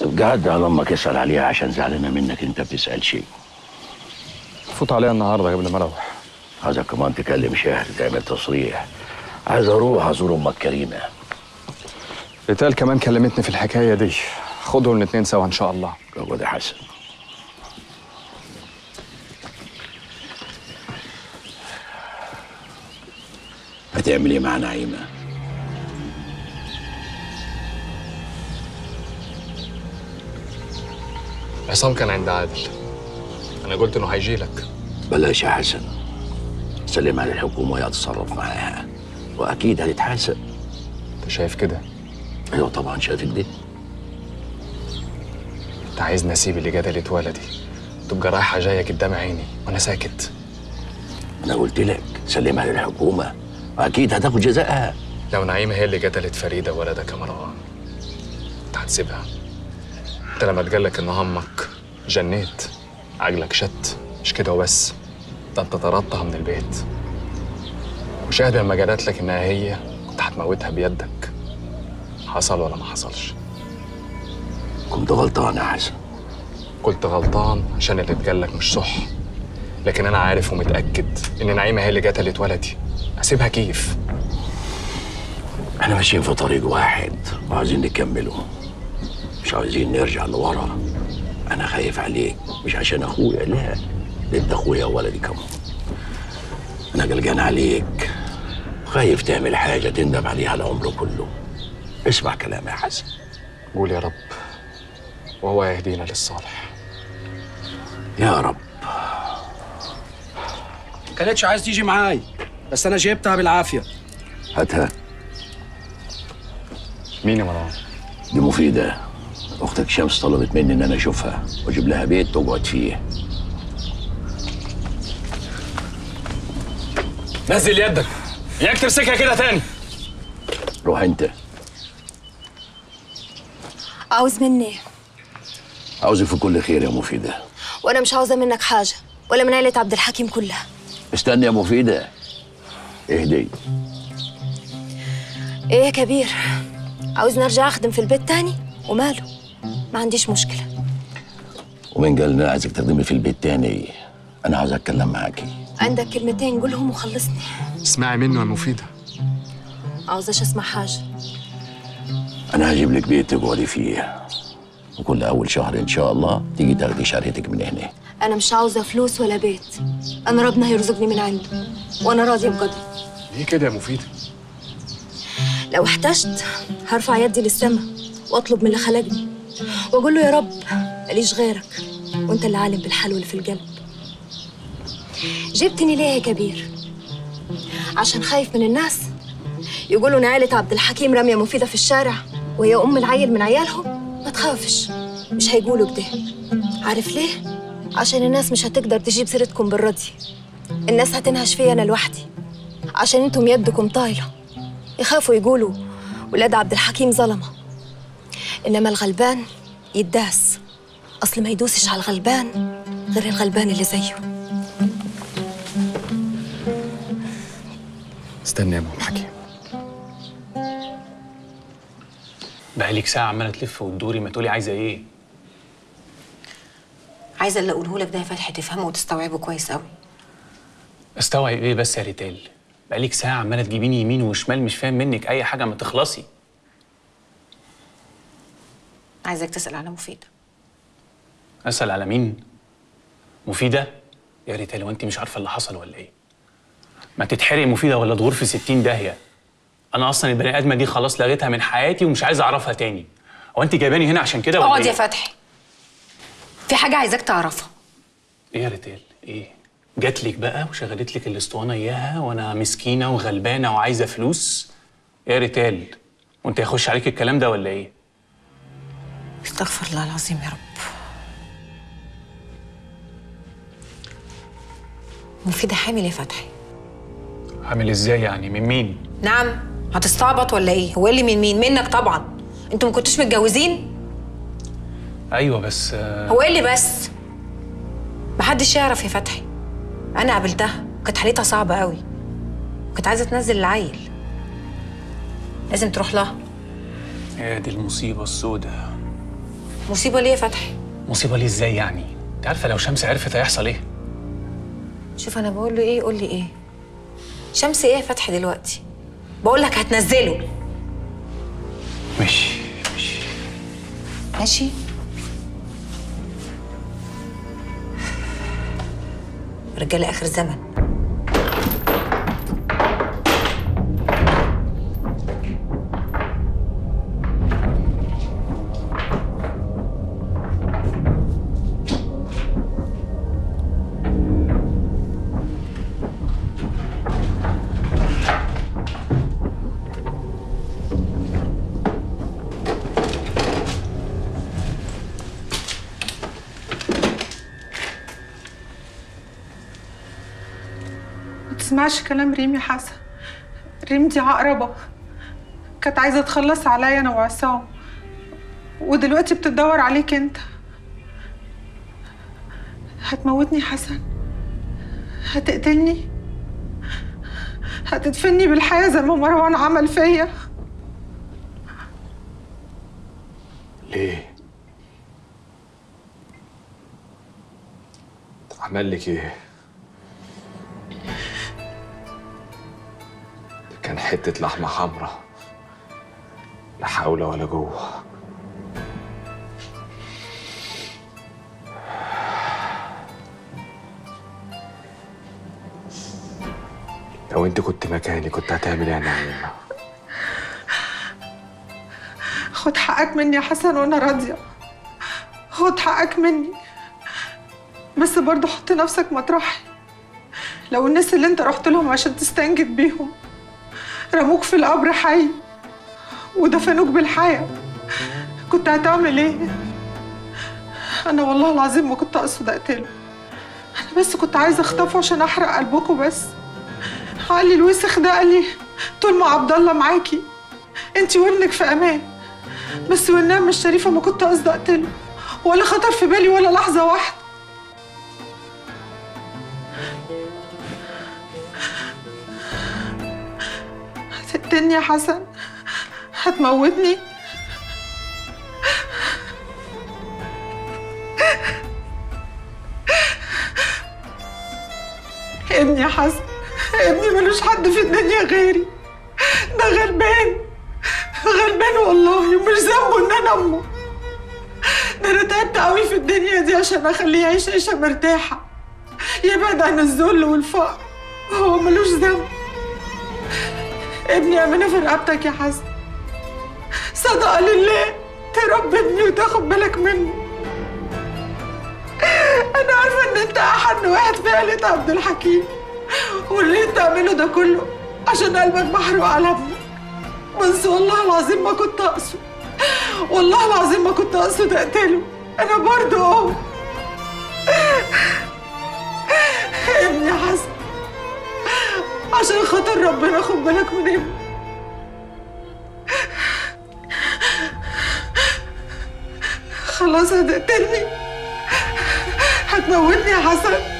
طب قعد على امك اسال عليها عشان زعلانه منك انت بتسال شيء. فوت عليها النهارده قبل ما اروح. عايزك كمان تكلم شهر تعمل تصريح. عايز اروح ازور امك كريمه. ريتال كمان كلمتني في الحكايه دي. خدهم الاثنين سوا ان شاء الله. هو ده حسن. هتعمل ايه مع نعيمه؟ عصام كان عند عادل. انا قلت انه هيجي لك. بلاش يا حسن. سلم على الحكومه وهي هتتصرف معاها. واكيد هتتحاسب. انت شايف كده؟ ايوه طبعا شايف كده. انت عايزني اسيب اللي جدلت ولدي تبقى رايحه جايه قدام عيني وانا ساكت؟ انا قلت لك سلمها للحكومه واكيد هتاخد جزاءها. لو نعيمه هي اللي جدلت فريده وولدك يا مروان انت هتسيبها؟ انت لما اتقالك ان همك جنيت عجلك شت مش كده وبس، ده انت طردتها من البيت. وشاهد لما جالت لك انها هي كنت هتموتها بيدك. حصل ولا ما حصلش؟ كنت غلطان يا حسن. كنت غلطان عشان اللي اتقالك مش صح، لكن انا عارف ومتاكد ان نعيمه هي اللي قتلت ولدي. اسيبها كيف؟ احنا ماشيين في طريق واحد وعايزين نكمله، مش عايزين نرجع لورا. انا خايف عليك مش عشان اخويا، لا انت اخويا وولدي كمان. انا قلقان عليك وخايف تعمل حاجه تندم عليها العمر كله. اسمع كلامي يا حسن. قول يا رب وهو يهدينا للصالح. يا رب. ما كانتش عايز تيجي معايا بس انا جبتها بالعافيه. هاتها. مين يا مروان؟ دي مفيده، اختك شمس طلبت مني ان انا اشوفها واجيب لها بيت تقعد فيه. نزل يدك ياك تمسكها كده تاني. روح انت. عاوز مني؟ عاوزك في كل خير يا مفيده. وانا مش عاوزه منك حاجه ولا من عيله عبد الحكيم كلها. استني يا مفيده. اهدي. ايه يا كبير؟ عاوزني ارجع اخدم في البيت تاني؟ وماله؟ ما عنديش مشكله. ومين قال ان انا عايزك تخدمي في البيت تاني؟ انا عاوز اتكلم معاكي. عندك كلمتين قولهم وخلصني. اسمعي منه يا مفيده. عاوزاش اسمع حاجه. انا هجيب لك بيت تقعدي فيه، وكل اول شهر ان شاء الله تيجي تاخدي شهرتك من هنا. انا مش عاوزه فلوس ولا بيت، انا ربنا هيرزقني من عنده وانا راضيه بقدره. ليه كده يا مفيده؟ لو احتجت هرفع يدي للسما واطلب من اللي خلقني واقول له يا رب ماليش غيرك وانت اللي عالم بالحال واللي في القلب. جبتني ليه يا كبير؟ عشان خايف من الناس يقولوا ان عيله عبد الحكيم راميه مفيده في الشارع وهي ام العيل من عيالهم. ما تخافش مش هيقولوا كده. عارف ليه؟ عشان الناس مش هتقدر تجيب سيرتكم بالراضي. الناس هتنهش فيا انا لوحدي عشان انتم يدكم طايله. يخافوا يقولوا ولاد عبد الحكيم ظلمه، انما الغلبان يداس. اصل ما يدوسش على الغلبان غير الغلبان اللي زيه. استنى يا ام حكيم. بقالك ساعة عمالة تلف وتدوري، ما تقولي عايزة إيه؟ عايزة اللي أقوله لك ده يا فتحي تفهمه وتستوعبه كويس أوي. أستوعب إيه بس يا ريتال؟ بقالك ساعة عمالة تجيبيني يمين وشمال مش فاهم منك أي حاجة. ما تخلصي. عايزك تسأل على مفيدة. أسأل على مين؟ مفيدة؟ يا ريتال وأنت مش عارفة اللي حصل ولا إيه؟ ما تتحرق مفيدة ولا تغور في 60 داهية. أنا أصلاً البني آدمة دي خلاص لغيتها من حياتي ومش عايز أعرفها تاني. هو أنت جايباني هنا عشان كده ولا إيه؟ اقعد يا فتحي. في حاجة عايزاك تعرفها. إيه يا ريتال؟ إيه؟ جات لك بقى وشغلت لك الأسطوانة إياها وأنا مسكينة وغلبانة وعايزة فلوس؟ إيه يا ريتال؟ وأنت هيخش عليك الكلام ده ولا إيه؟ استغفر الله العظيم يا رب. مفيدة حامل يا فتحي. حامل إزاي يعني؟ من مين؟ نعم؟ هتستعبط ولا ايه؟ هو اللي من مين؟ منك طبعا. انتوا ما كنتوش متجوزين؟ ايوه بس هو اللي بس؟ محدش يعرف يا فتحي. انا قابلتها وكانت حالتها صعبه قوي وكانت عايزه تنزل العيل. لازم تروح لها. يا دي المصيبه السوداء. مصيبه ليه يا فتحي؟ مصيبه ليه ازاي يعني؟ انت عارفه لو شمس عرفت هيحصل ايه؟ شوف انا بقول له ايه قول لي ايه. شمس ايه يا فتحي دلوقتي؟ بقول لك هتنزله. ماشي ماشي ماشي. رجاله اخر زمن. متسمعش كلام ريم يا حسن. ريم دي عقربه، كانت عايزه تخلص عليا انا وعصام، ودلوقتي بتدور عليك انت. هتموتني يا حسن، هتقتلني، هتدفني بالحياه زي ما مروان عمل فيا. ليه؟ عمل لك ايه؟ كان حتة لحمة حمراء، لا حول ولا قوة. لو انت كنت مكاني كنت هتعمل ايه يا نعيمة؟ خد حقك مني يا حسن وانا راضية، خد حقك مني، بس برضه حط نفسك مطرحي. لو الناس اللي انت رحت لهم عشان تستنجد بيهم رموك في القبر حي ودفنوك بالحياة، كنت هتعمل ايه؟ انا والله العظيم ما كنت اقصد اقتله، انا بس كنت عايزه اخطفه عشان احرق قلبكم بس. عقلي الوسخ ده قال لي طول ما عبد الله معاكي انتي وابنك في امان، بس والنعمه الشريفه ما كنت قصد اقتله، ولا خطر في بالي ولا لحظه واحده. هتقتلني يا حسن، هتموتني. ابني يا حسن، ابني ملوش حد في الدنيا غيري، ده غلبان غلبان والله، ومش ذنبه ان انا امه. ده انا تعبت قوي في الدنيا دي عشان اخليه يعيش عيشه مرتاحه، يبعد عن الذل والفقر، هو ملوش ذنب. ابني امنه في رقبتك يا حسن، صدقه لله تربي ابني وتاخد بالك منه. انا عارفه ان انت احن واحد في عيله عبد الحكيم، واللي انت عامله ده كله عشان قلبك محروق على ابني، بس والله العظيم ما كنت اقصد، والله العظيم ما كنت اقصد اقتله، انا برضه اهو. ابني يا حسن، عشان خاطر ربنا خد بالك من ابني. خلاص هتقتلني، هتموتني يا حسن.